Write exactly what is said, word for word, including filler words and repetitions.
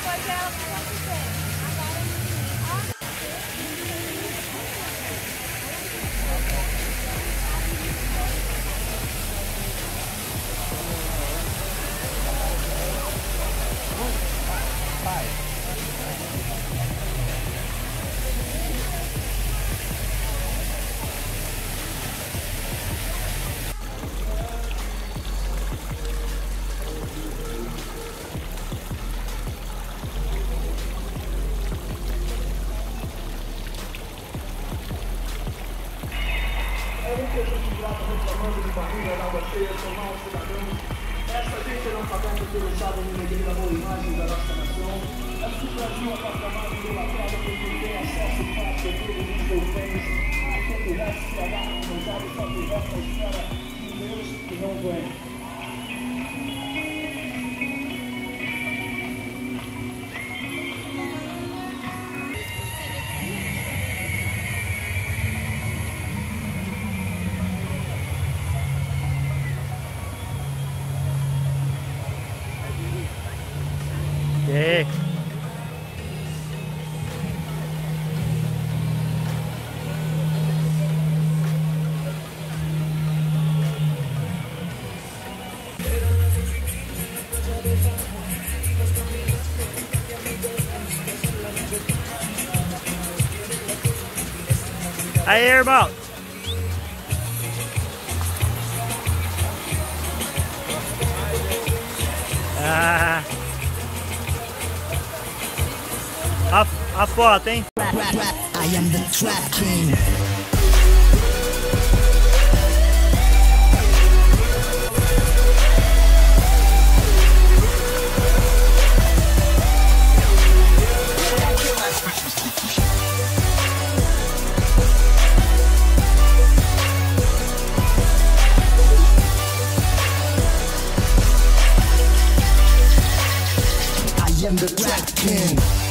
Depois ela vai acontecer. Agora menina, ó. Pai. Era um conjunto de lados reclamando de barriga, água cheia, somar os cidadãos. Essa gente não sabendo que deixavam no meio da boa imagem da nossa nação. Essa Brasil aclamada e idolatrada por quem tem acesso fácil a todos os seus bens. Ai, quem pudesse se agarrar com os olhos só tivesse a espera de Deus que não vem. É. Aí, irmão. Ah. A, a foto, hein? I am the trap king. I am the trap king.